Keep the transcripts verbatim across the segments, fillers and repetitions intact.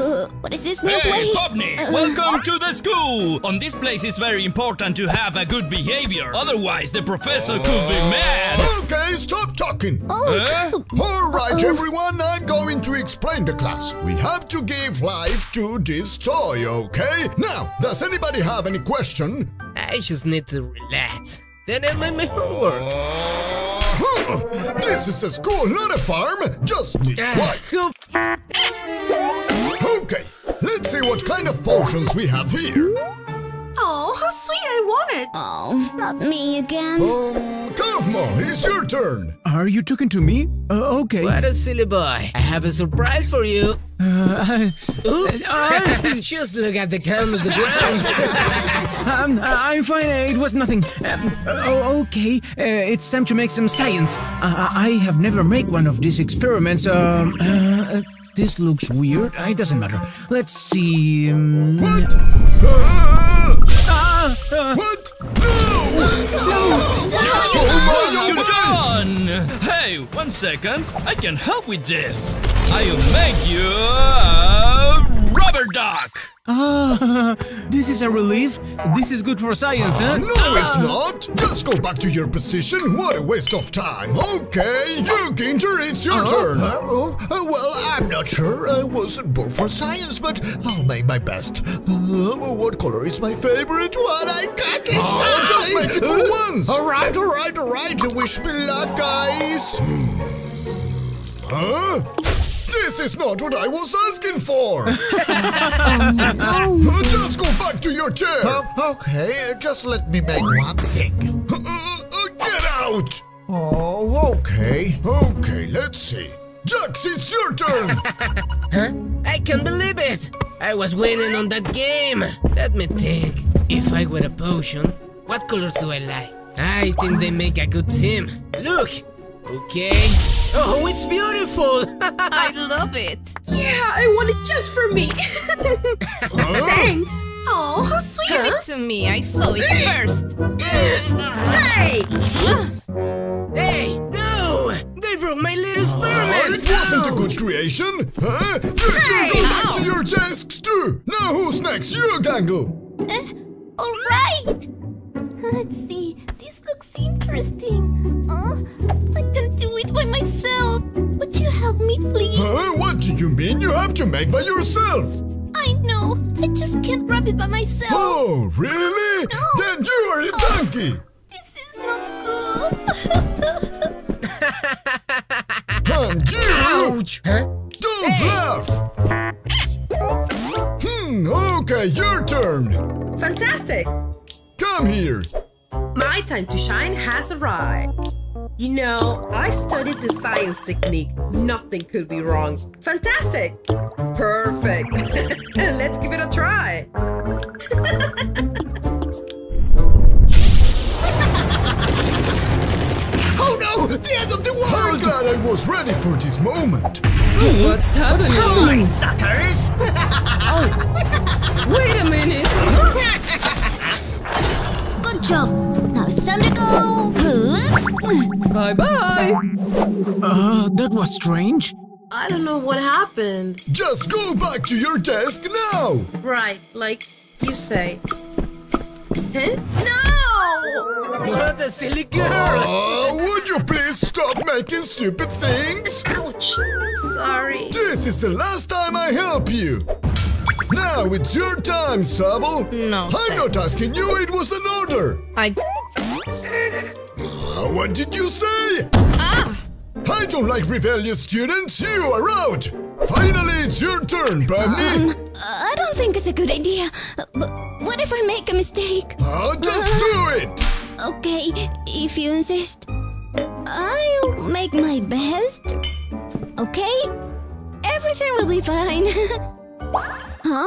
Uh, what is this new hey, place? Hey, Popnik! Uh, welcome to the school! On this place it's very important to have a good behavior. Otherwise, the professor uh, could be mad. Okay, stop talking. Oh. Huh? All right, uh, everyone, I'm going to explain the class. We have to give life to this toy, okay? Now, does anybody have any question? I just need to relax. Then I made my homework. Huh. This is a school, not a farm. Just need quiet. Okay, let's see what kind of potions we have here. Oh, how sweet, I want it. Oh, not me again. Um, Kaufmo, it's your turn. Are you talking to me? Uh, okay. What a silly boy. I have a surprise for you. Uh, I, Oops! I, just look at the calm of the ground. um, I'm fine. It was nothing. Um, oh, okay, uh, it's time to make some science. Uh, I have never made one of these experiments. Um, uh, this looks weird. It doesn't matter. Let's see. Um, what? Uh, uh, uh, what? Hey, one second. I can help with this. I'll make you a rubber duck. Ah, this is a relief. This is good for science, huh? No, ah. it's not. Just go back to your position. What a waste of time. Okay, you, Kinger, it's your oh, turn. Oh, oh, well, I'm not sure. I wasn't born for science, but I'll make my best. Uh, what color is my favorite one? I got this. Oh, just make it for once. All right, all right, all right. Wish me luck, guys. Huh? This is not what I was asking for! um, no. Just go back to your chair! Uh, okay, just let me make one thing. Uh, uh, uh, get out! Oh, okay. Okay, let's see. Jax, it's your turn! Huh? I can't believe it! I was winning on that game! Let me think. If I were a potion, what colors do I like? I think they make a good team. Look! Okay. Oh, it's beautiful! I love it. Yeah, I want it just for me. Oh. Thanks. Oh, how sweet. Give it to me. I saw it first. Hey! Oops. Hey! No! They broke my little experiment. It wasn't a good creation. Huh? You two go back to your desks too. Now who's next? You, Gangle. Uh, all right. Let's see. This looks interesting. Oh, I can do it by myself. Would you help me, please? Huh? What do you mean you have to make by yourself? I know. I just can't grab it by myself. Oh, really? No. Then you are a oh, donkey. This is not good. And you! Ouch! Huh? Don't hey. laugh! Hmm, okay, your turn. Fantastic. Come here. My time to shine has arrived. You know, I studied the science technique. Nothing could be wrong. Fantastic! Perfect! Let's give it a try! Oh no! The end of the world! Oh God, I was ready for this moment! Hey, what's happening? What's happening, suckers? Oh. Wait a minute! Good job! Now it's time to go! Bye-bye! Uh, that was strange. I don't know what happened. Just go back to your desk now! Right, like you say. Huh? No! What a silly girl! Oh, would you please stop making stupid things? Ouch! Sorry. This is the last time I help you! Now it's your time, Sabo! No, I'm thanks. not asking you, it was an order! I... Uh, what did you say? Ah! I don't like rebellious students, you are out! Finally, it's your turn, Bonnie! Um, I don't think it's a good idea, but what if I make a mistake? Oh, just uh, do it! Okay, if you insist, I'll make my best, okay? Everything will be fine. Huh?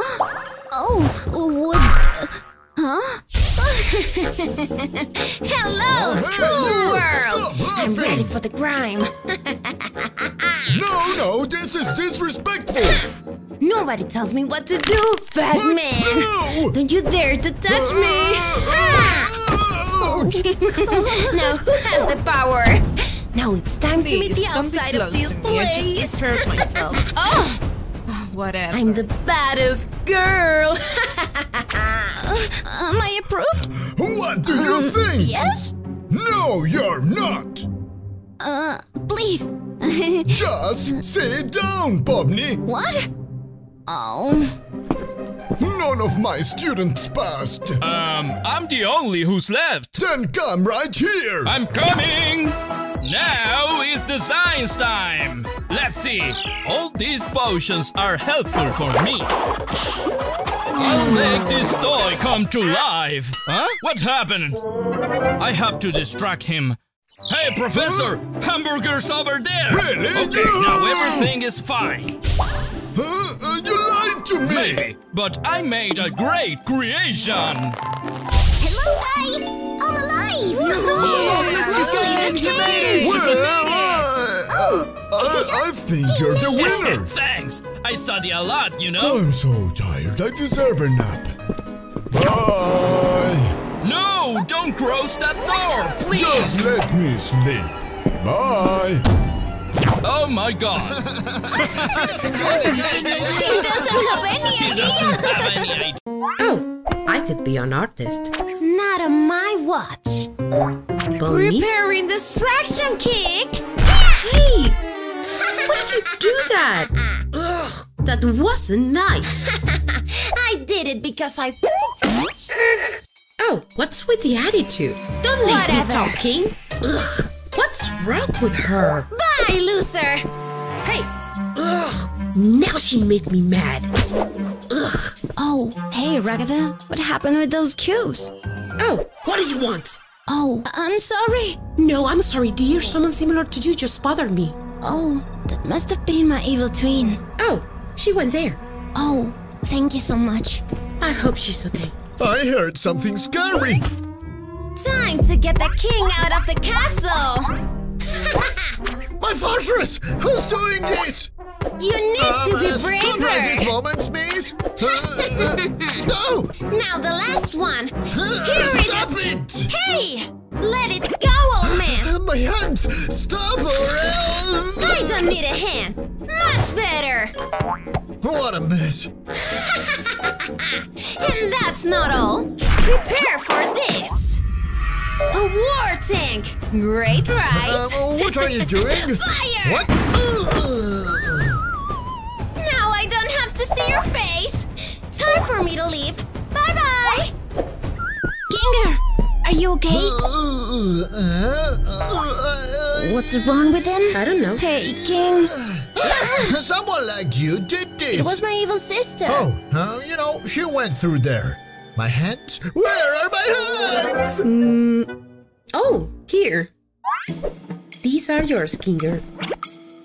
Oh, would... Uh, huh? Hello, school world! I'm ready for the grime. No, no, this is disrespectful. Nobody tells me what to do, fat what? man. No. Don't you dare to touch me. Now who has the power? Now it's time Please, to meet the outside of this place. I just hurt myself. Oh! whatever. I'm the baddest girl! Am I approved? What do um, you think? Yes? No, you're not! Uh, please! Just sit down, Pomni! What? Oh... None of my students passed. Um, I'm the only who's left. Then come right here. I'm coming. Now is the science time. Let's see. All these potions are helpful for me. I'll make this toy come to life. Huh? What happened? I have to distract him. Hey, Professor! Hamburger's over there! Really? Okay, no. Now everything is fine. Huh? Uh, you lied to me! Maybe, but I made a great creation! Hello, guys! I'm alive! Woohoo! Well, I think you're the winner! Thanks! I study a lot, you know? I'm so tired, I deserve a nap. Bye! No! Don't cross that door, please! Just let me sleep. Bye! Oh my god! He doesn't have any idea! He doesn't have any idea! Oh, I could be an artist. Not on my watch. Bonnie? Preparing distraction kick! Hey! Why did you do that? Ugh, that wasn't nice. I did it because I... Oh, what's with the attitude? Don't leave me talking! Ugh! What's wrong with her? Bye, loser! Hey! Ugh! Now she made me mad! Ugh! Oh, hey, Ragatha. What happened with those cues? Oh, what do you want? Oh, I'm sorry. No, I'm sorry, dear. Someone similar to you just bothered me. Oh, that must have been my evil twin. Oh, she went there. Oh, thank you so much. I hope she's okay. I heard something scary. Time to get the king out of the castle! My fortress! Who's doing this? You need um, to be uh, braver! Stop right this moment, miss! Uh, uh, no! Now the last one! Uh, Here stop it! it! Hey! Let it go, old man! My hands! Stop or else! I don't need a hand! Much better! What a mess! And that's not all! Prepare for this! A war tank! Great, right? Uh, what are you doing? Fire! What? Now I don't have to see your face! Time for me to leave! Bye-bye! Kinger, are you okay? Uh, uh, uh, uh, What's wrong with him? I don't know. Hey, King... Someone like you did this! It was my evil sister! Oh, uh, you know, she went through there. My hands? Where are my hands? Mm. Oh, here. These are yours, Kinger.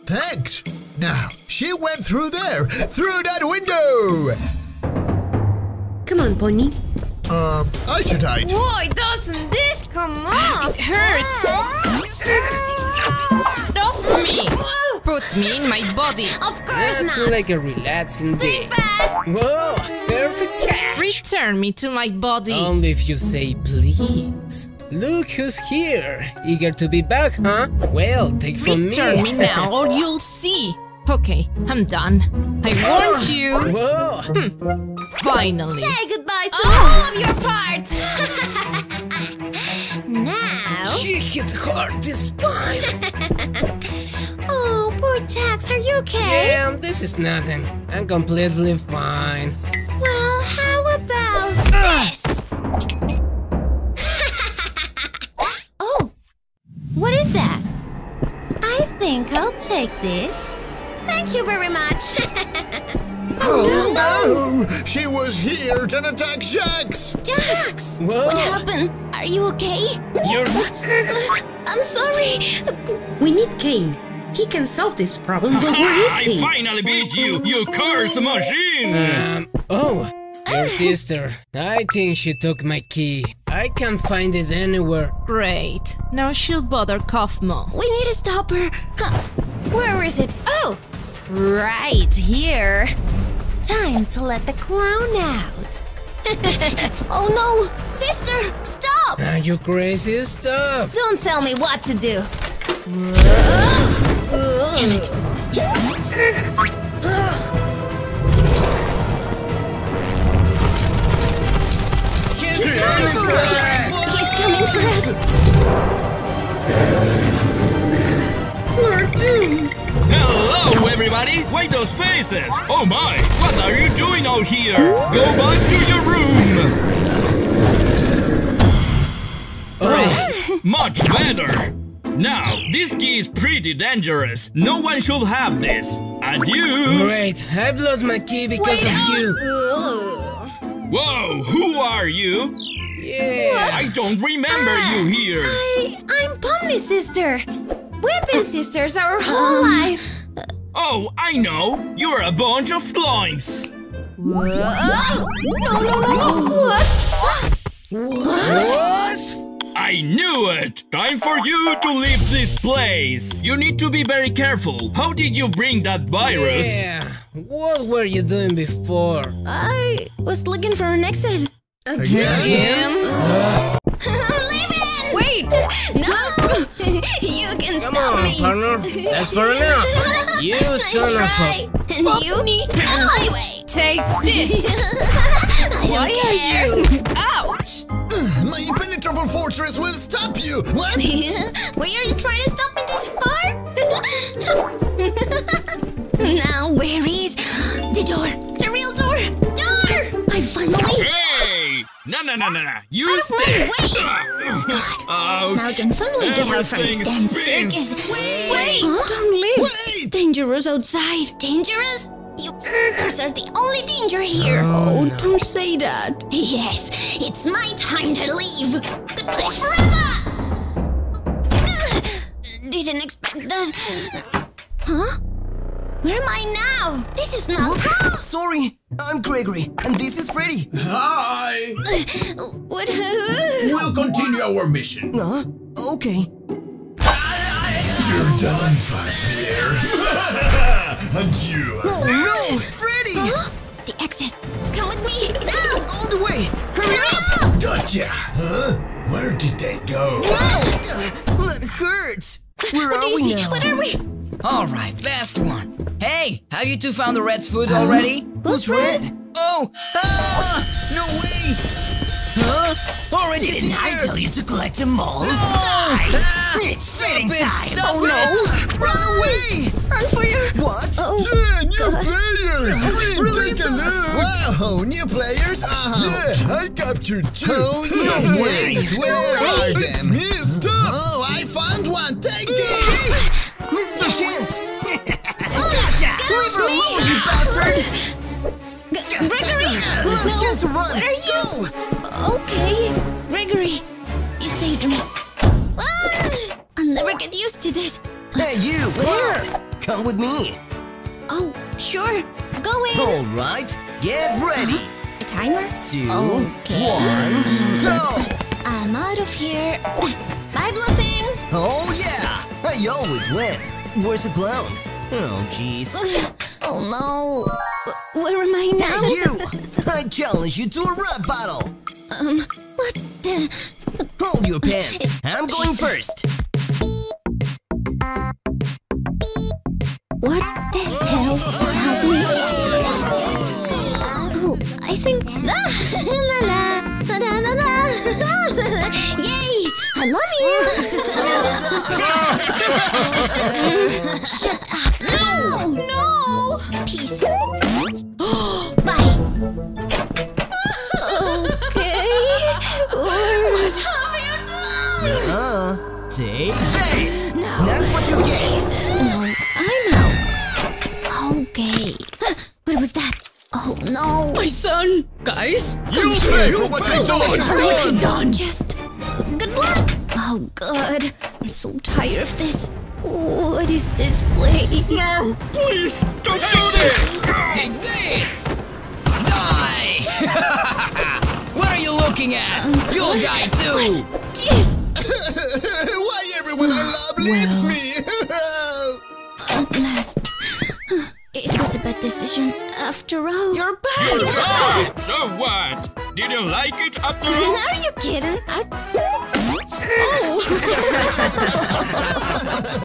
Thanks. Now, she went through there, through that window. Come on, Bonnie. Um, I should hide. Why doesn't this come off? It hurts. Get off me. Put me in my body. Of course not. Not like a relaxing day. Think fast. Whoa, perfect catch. Return me to my body. Only if you say please. Look who's here. Eager to be back, huh? Well, take from me. Return me now or you'll see. Okay, I'm done. I warned you. Whoa. Hm. Finally. Say goodbye to oh. all of your parts. Now. She hit hard this time. Oh, poor Jax, are you okay? Yeah, this is nothing. I'm completely fine. Well, how about this? Oh, what is that? I think I'll take this. Thank you very much. Oh, no. no! She was here to attack Jax! Jax! Whoa. What happened? Are you okay? You're... I'm sorry. We need Caine. He can solve this problem, but where is he? I finally beat you, you cursed machine! Um, oh, your sister. I think she took my key. I can't find it anywhere. Great. Now she'll bother Kaufmo. We need to stop her. Huh. Where is it? Oh, right here. Time to let the clown out. Oh no, sister, stop! Are you crazy? Stop! Don't tell me what to do. Whoa. Damn it! Ugh. buddy! Wait, those faces! Oh my! What are you doing out here? Go back to your room! Oh, much better! Now, this key is pretty dangerous. No one should have this. Adieu! Great, I've lost my key because Wait, of oh. you. Ooh. Whoa, who are you? Yeah. What? I don't remember ah, you here. I, I'm Pomni's sister. We've been sisters our whole um. life. Oh, I know. You're a bunch of loins. What? Oh. No, no, no, no. What? What? What? I knew it! Time for you to leave this place! You need to be very careful. How did you bring that virus? Yeah, what were you doing before? I was looking for an exit. Again? Again? Uh. I'm leaving! Wait! No! You can Come stop on, me! Come on, partner. That's for enough! You son of a... And you? I wait! Take this! I Why don't are you? Ouch! My impenetrable fortress will stop you! What? Why are you trying to stop me this far? Now, where is the door? The real door! Door! I finally... Hey! No, no, no, no, no! You stay! Wait! God! Ouch. Now I can finally get out from this damn circus! Wait! Wait! Huh? Don't leave! Wait. It's dangerous outside! Dangerous? You fuckers are the only danger here! Oh, no. Don't say that! Yes, it's my time to leave! Goodbye forever! Didn't expect that... Huh? Where am I now? This is not how... Sorry, I'm Gregory, and this is Freddy! Hi! What? We'll continue our mission! Huh? Okay. You're done, Fazbear! And you! Oh no! Freddy! Huh? The exit! Come with me! Now! All the way! Hurry no! up! Gotcha! Huh? Where did they go? Whoa! That hurts! Where what are we now? What are we? Alright, last one! Hey! Have you two found the red's food um, already? Who's red? red? Oh! Ah! No way! Huh? Orange Didn't is here! I tell you to collect them all? No! Ah, it's fitting time! Stop oh, it! No. Run, Run away! Run for your... What? Oh, yeah, new God. players! We Release take us! Wow, new players? Uh-huh. Yeah, I captured two! Oh, yeah. No way! Where are them? It's me, stop! Oh, I found one! Take this! Misses your chance! Gotcha! Leave her alone, you bastard! Gregory! Let's just run! What are you? Go! Okay, Gregory, you saved me. Ah, I'll never get used to this. Hey, you! Where? Come with me. Oh, sure. Go in. All right, get ready. Uh-huh. A timer? Two, okay. one, go! I'm out of here. Bye, blue thing. Oh, yeah! I always win. Where's the clown? Oh, jeez. Oh, no. Where am I now? Hey, you! I challenge you to a rap battle! Um, what the... Hold your pants. I'm going first. What the hell is happening? Oh, I think... Yay! I love you! Shut up! No! No! Peace. Bye. Okay. What have you done? Uh, take this. No. That's what you get. No, I know. Okay. What was that? Oh no. My son. Guys. You pay for what you done. For what you done. Just. Good luck. Oh God. I'm so tired of this. What is this place? No! Please! Don't do this! Take this! Die! What are you looking at? Um, You'll what? die too! What? Jeez! Why everyone I love leaves well, me? At last. It was a bad decision after all. You're bad! You're bad! So what? Didn't like it after all? Are you kidding? I... Oh!